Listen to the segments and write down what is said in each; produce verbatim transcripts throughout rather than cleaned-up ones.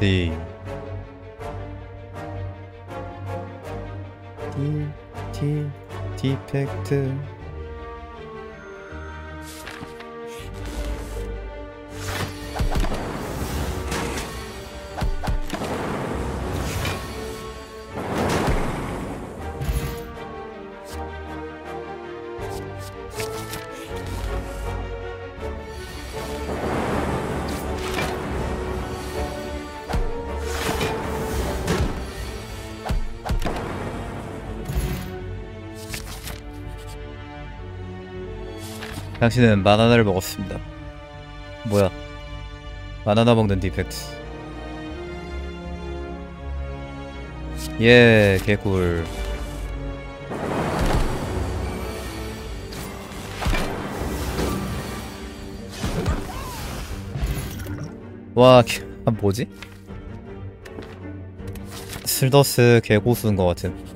D D D 디펙트 당신은 바나나를 먹었습니다. 뭐야? 바나나 먹는 디펙트. 예, 개꿀. 와, 개, 아, 뭐지? 슬더스 개고수인 것 같은.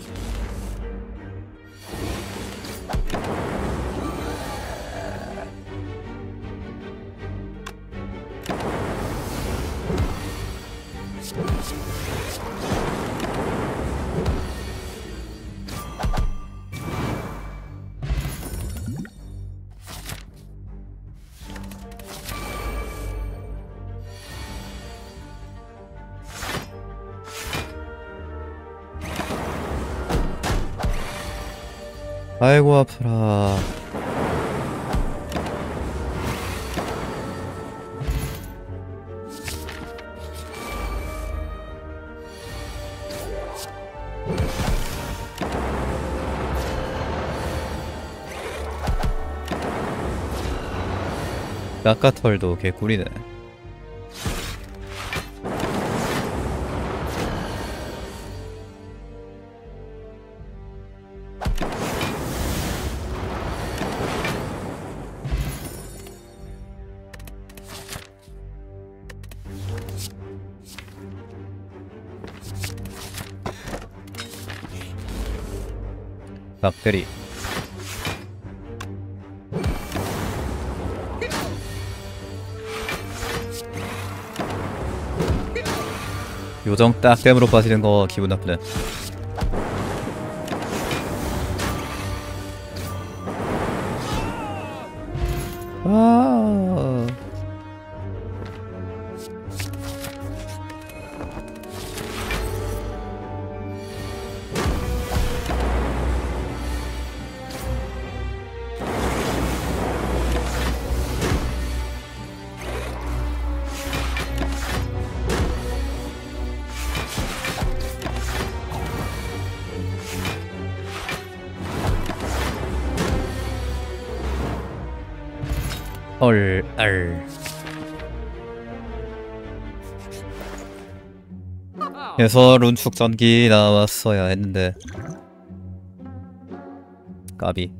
아이고 아프라. 낙가털도 개꿀이네. 박대리 요정 딱 댐으로 빠지는 거 기분 나쁘네. 아 얼, 알. 그래서 룬축 전기 나왔어야 했는데 까비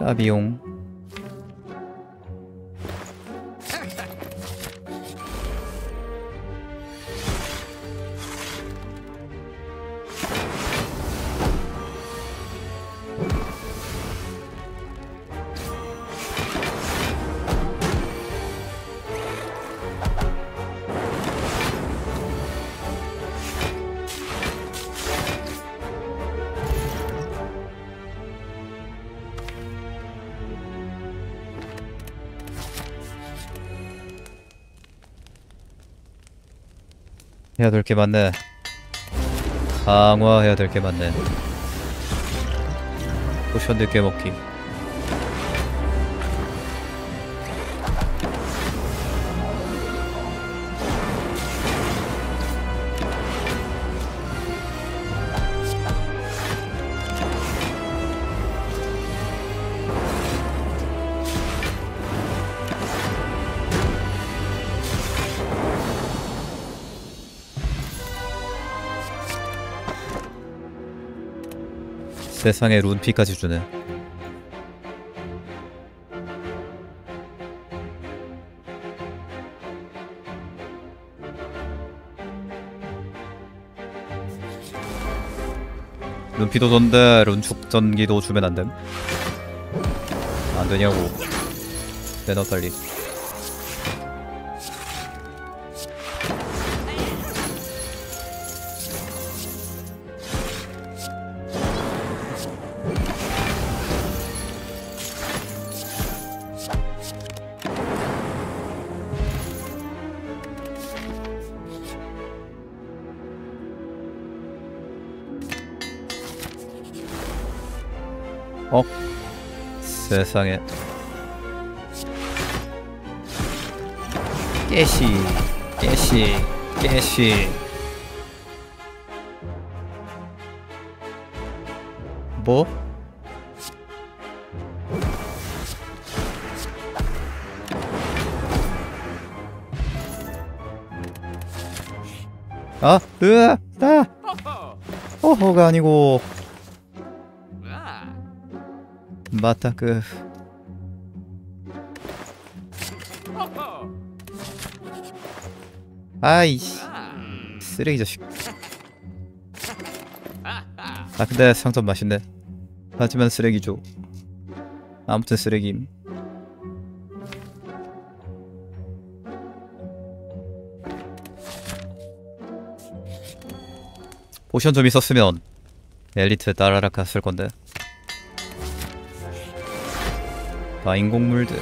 까비용. 해야 될 게 많네. 강화해야 될 게 많네. 포션 늦게 먹기. 세상에 룬피까지 주네. 룬피도 줬는데 룬축전기도 주면 안됨? 안되냐고. 내놔 빨리. 어? 세상에. 깨시 깨시 깨시. 뭐? 아, 으아, 나 어허가 아니고 맞다. 그 아이씨 쓰레기 자식. 아 근데 상점 맛있네. 하지만 쓰레기죠. 아무튼 쓰레기임. 포션 좀 있었으면 엘리트 따라락 갔을 건데. 마인곡물들.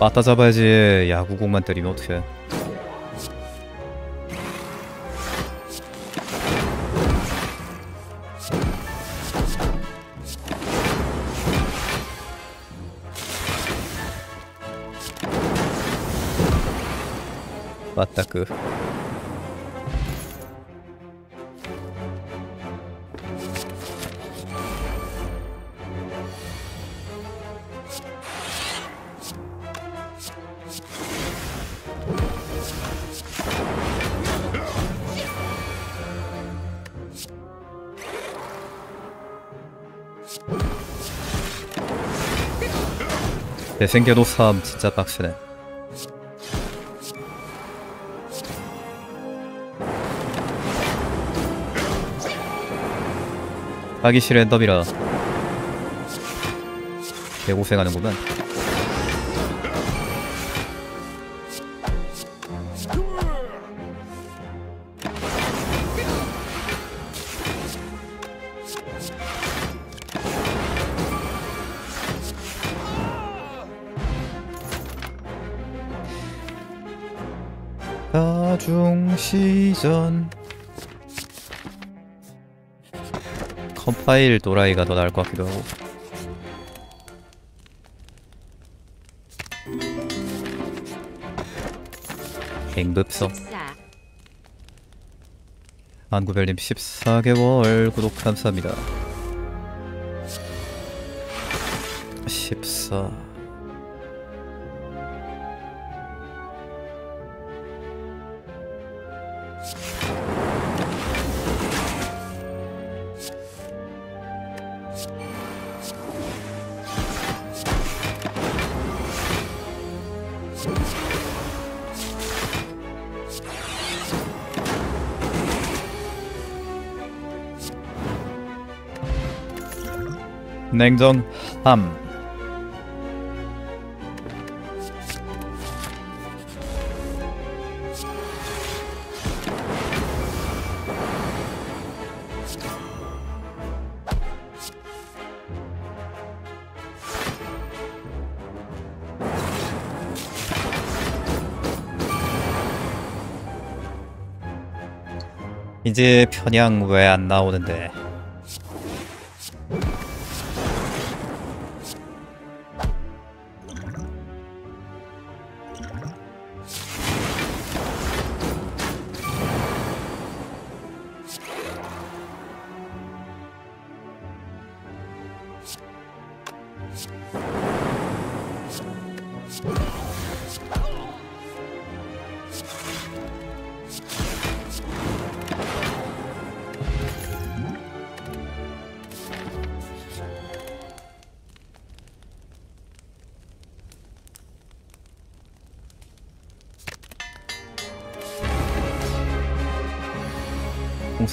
맞다 잡아야지. 야구공만 때리면 어떡해. 맞다 그 대생계도 삼 진짜 빡치네. 하기시 랜덤이라 개고생하는구만. 다중시전 컴파일 도라이가 더 나을 것 같기도 하고. 갱급성. 안구별님 십사 개월 구독 감사합니다. 십사. 냉정 함. 이제 편향 왜 안 나오는데?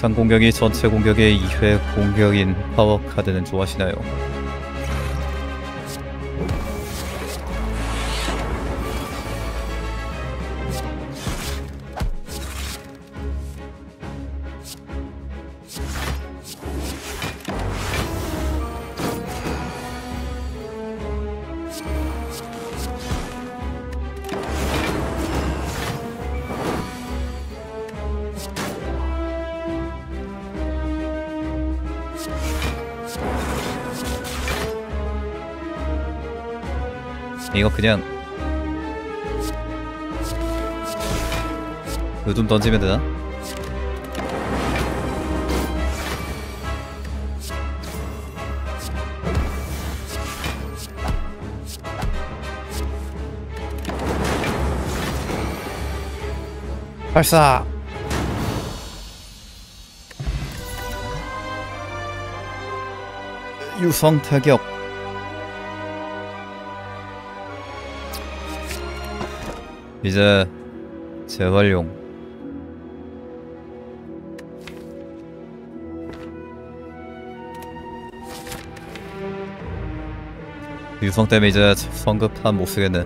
공상 공격이 전체 공격의 이 회 공격인 파워 카드는 좋아하시나요? 이거 그냥 이거 좀 던지면 되나? 발사! 유성 타격. 이제 재활용. 유성 때문에 이제 성급함 못 쓰겠네.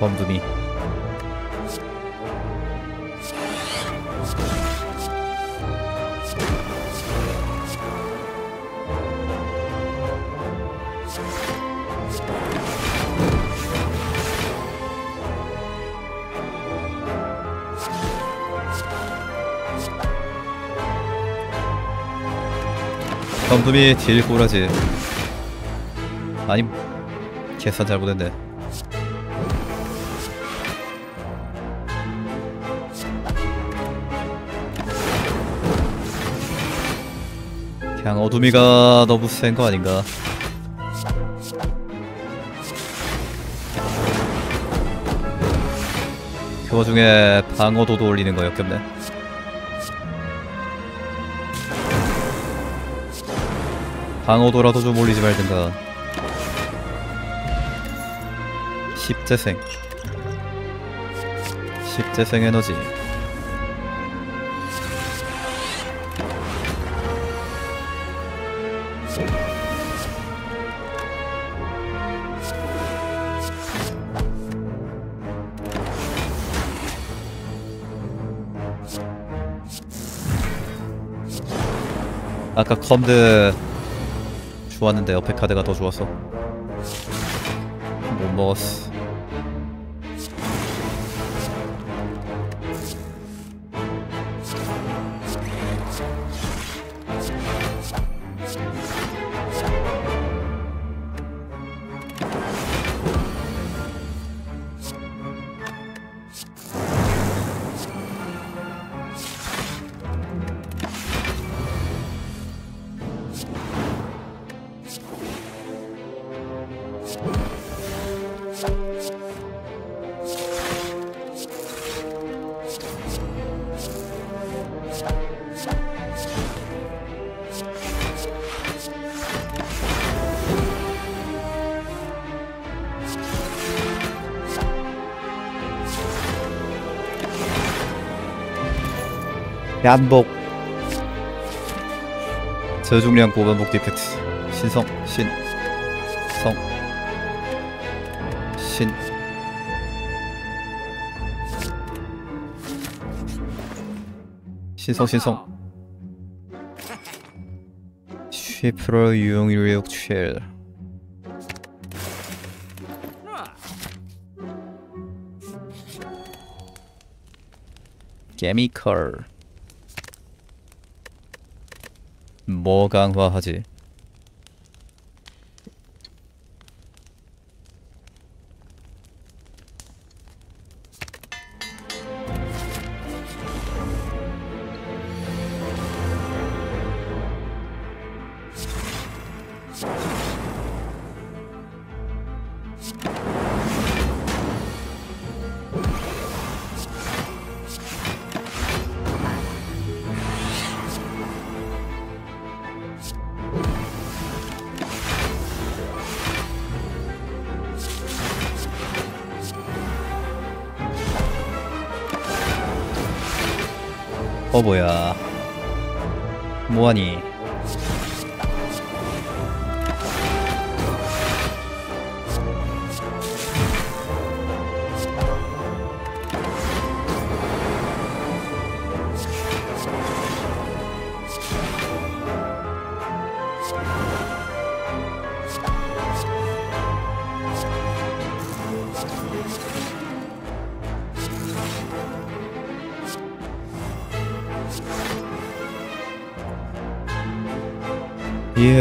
범둥이 범둥이 딜 꼬라지. 아니 계산 잘못했네. 그냥 어둠이가 너무 센 거 아닌가? 그 와중에 방어도도 올리는 거 역겹네. 방어도라도 좀 올리지 말든가. 십 재생. 십 재생 에너지. 아까 컴드 좋았는데 옆에 카드가 더 좋았어. 못 먹었어. 반복 저중량 고반복 디펙트 신성 신성 신 신성 신성 십 퍼센트 유용력 칠. 케미컬 뭐 강화하지? you 어 뭐야 뭐하니.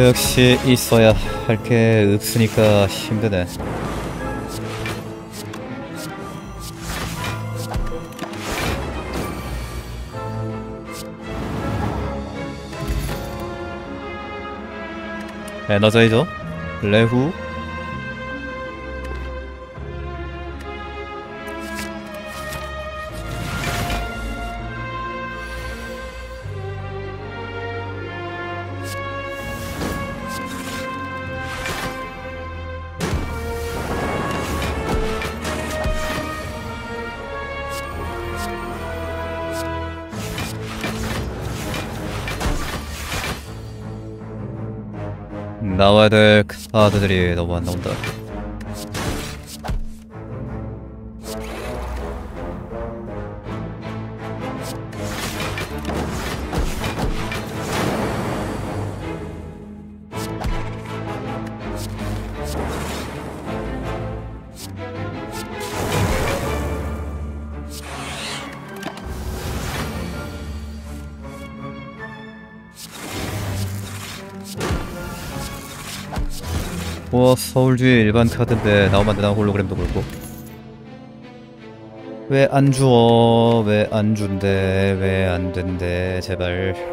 역시 있어야 할 게 없으니까 힘드네. 에너자이저, 레후. 나와야 될 카드들이 너무 안 나온다. 뭐 서울주의 일반 카드인데 나오면 안되나. 홀로그램도 그렇고 왜 안주어. 왜 안준대. 왜 안된대. 제발.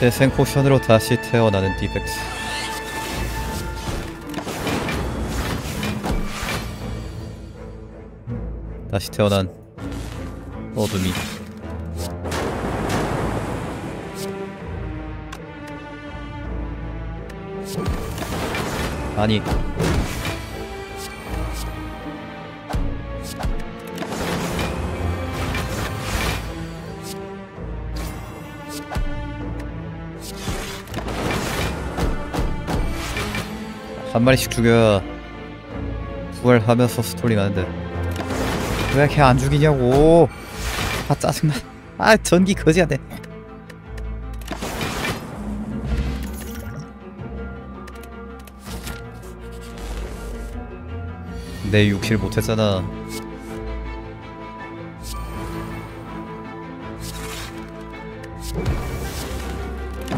재생 포션으로 다시 태어나는 디펙트. 다시 태어난 어둠이. 아니 한 마리씩 죽여. 부활하면서 스토리 가는데 왜 걔 안 죽이냐고. 아 짜증나. 아 전기 거지야 돼. 내 육 킬 못했잖아.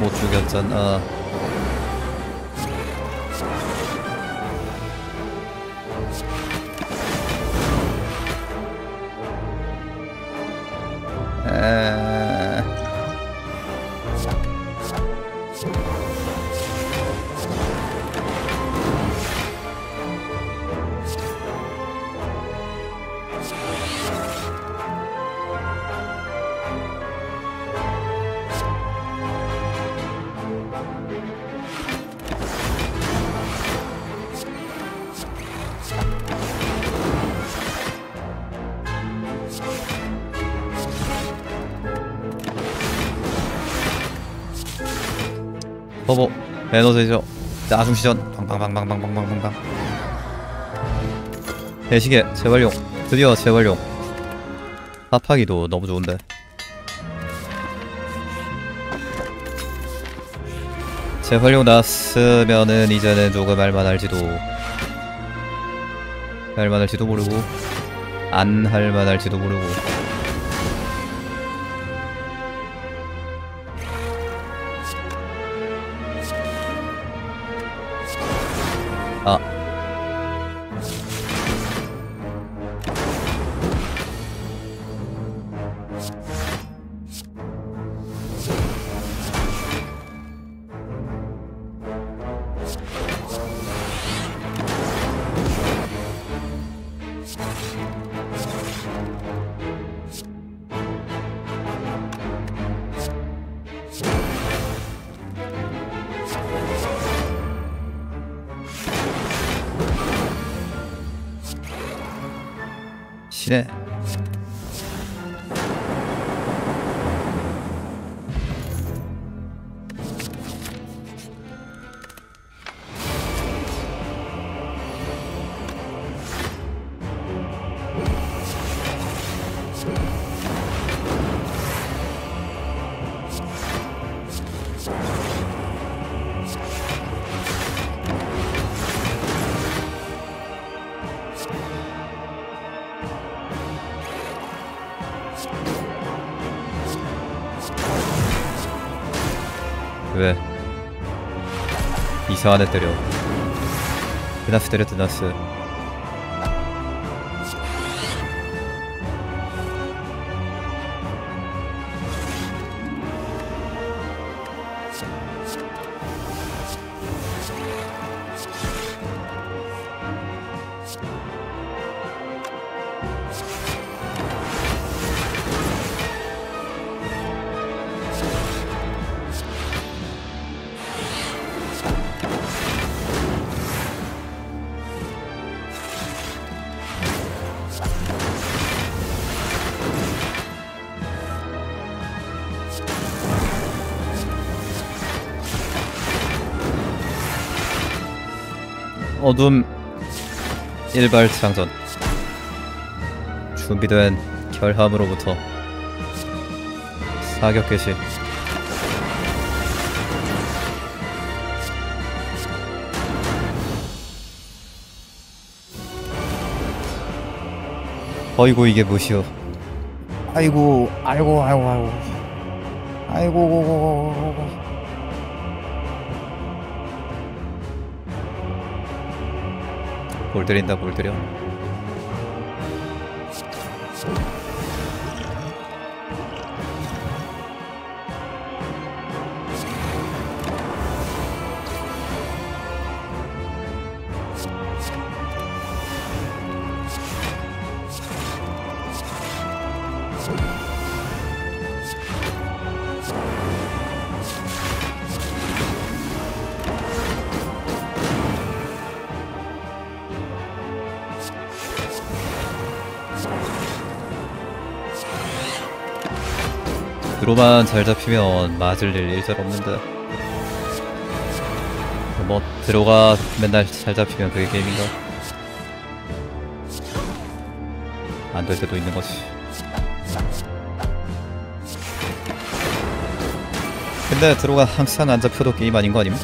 못 죽였잖아. 허버 에너지죠. 나중시전 방방방방방방방방. 대시계 재활용. 드디어 재활용. 합하기도 너무 좋은데. 재활용 났으면은 이제는 조금 할만할지도. 할만할지도 모르고 안 할만할지도 모르고. 아形で왜 이상한 애 때려. 드나스 때려. 드나스 어둠 일발상전 준비된 결함으로부터 사격 개시. 어이구 이게 무시오. 아이고 아이고 아이고 아이고 아이고 고고고고고. 볼 들인다. 볼 들여. 드로만 잘 잡히면 맞을 일 일절 없는데, 뭐 드로가 맨날 잘 잡히면 그게 게임인가? 안 될 때도 있는 거지. 근데 드로가 항상 안 잡혀도 게임 아닌 거 아님?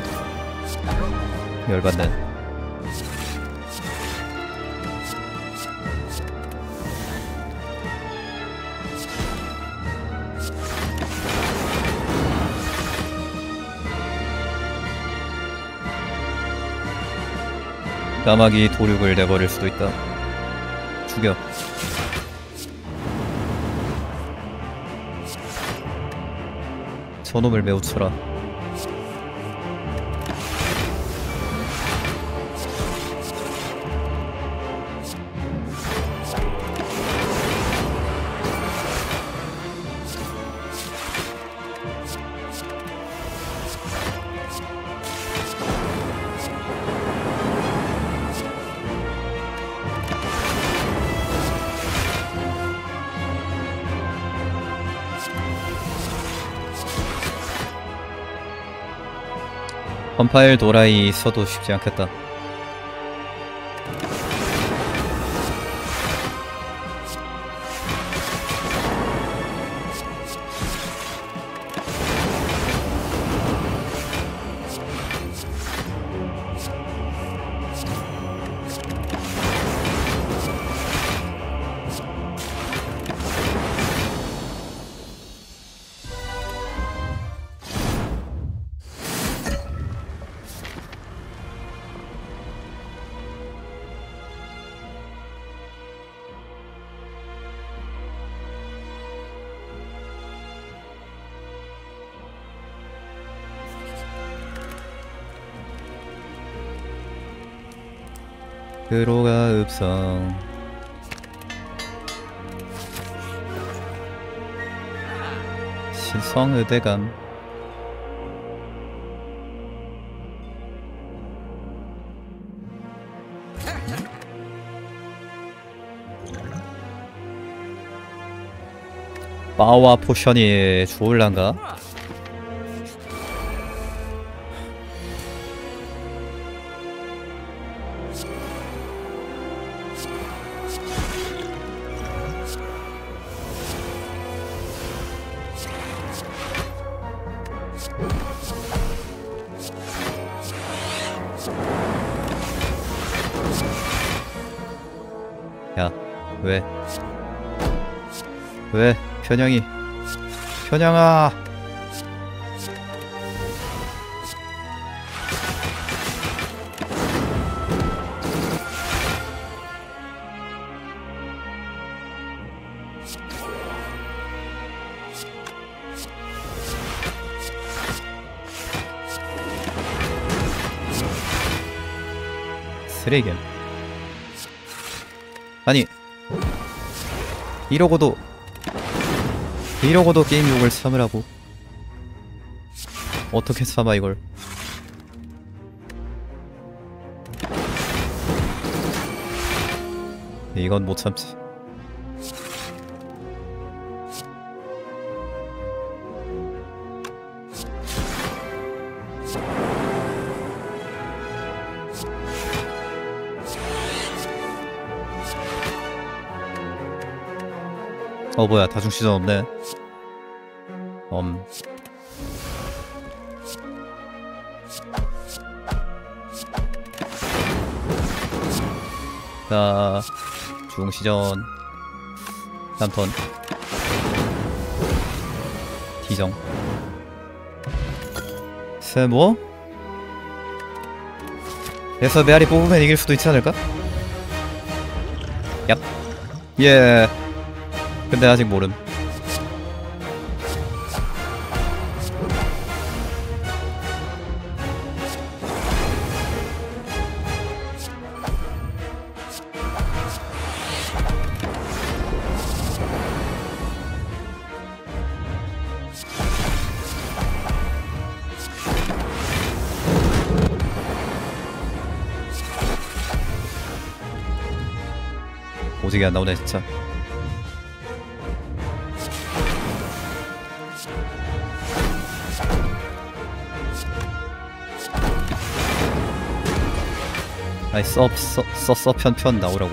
열받네. 까마귀 도륙을 내버릴 수도 있다. 죽여. 저놈을 매우 쳐라. 컴파일 도라이 있어도 쉽지 않겠다. 드로가 읍성. 신성의대감. 파워 포션이 좋을란가? 야, 왜? 왜? 편향이. 편향아! 쓰레기야. 아니, 이러고도 이러고도 게임 욕을 참으라고. 어떻게 참아 이걸. 이건 못 참지. 어 뭐야, 다중시전 없네. 음. 자, 중시전 삼 턴 디정 세모? 그래서 메아리 뽑으면 이길 수도 있지 않을까? 얍. 예. 근데 아직 모름. 오지게 안 나오네 진짜. 아이 써써써 편편 나오라고.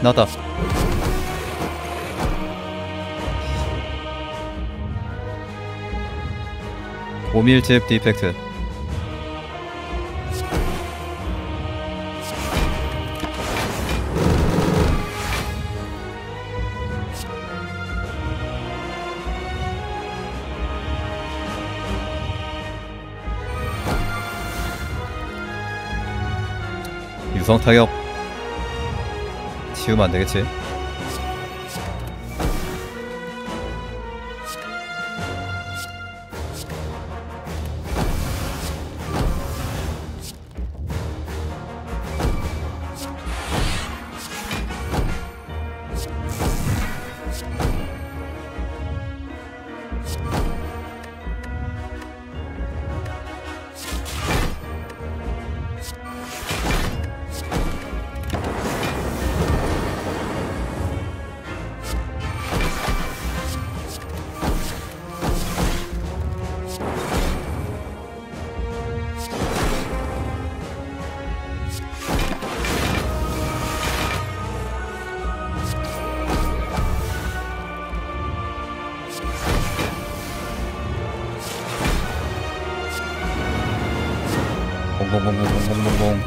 나다. 오밀집 디펙트. 유성 타격. 지우면 안 되겠지? 봉봉봉봉봉봉봉.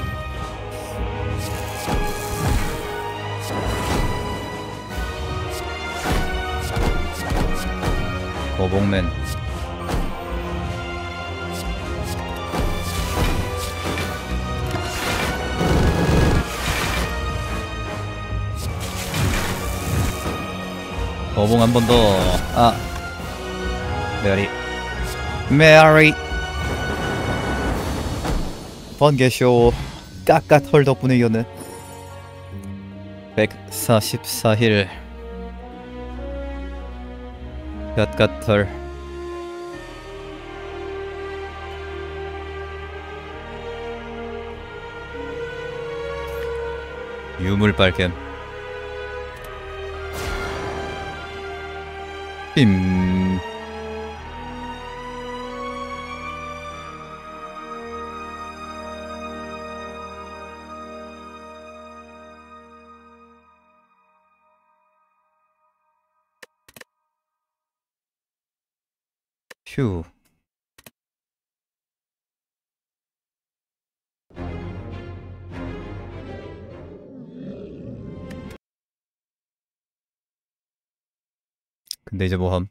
거봉맨. 거봉 한 번 더. 아, 메아리 메아리 번개쇼. 까까털 덕분에 이겼네. 백사십사 힐 까까털. 유물 발견. 빔. 휴. 근데 이제 뭐함?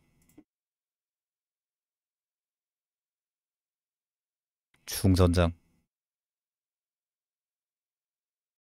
중전장.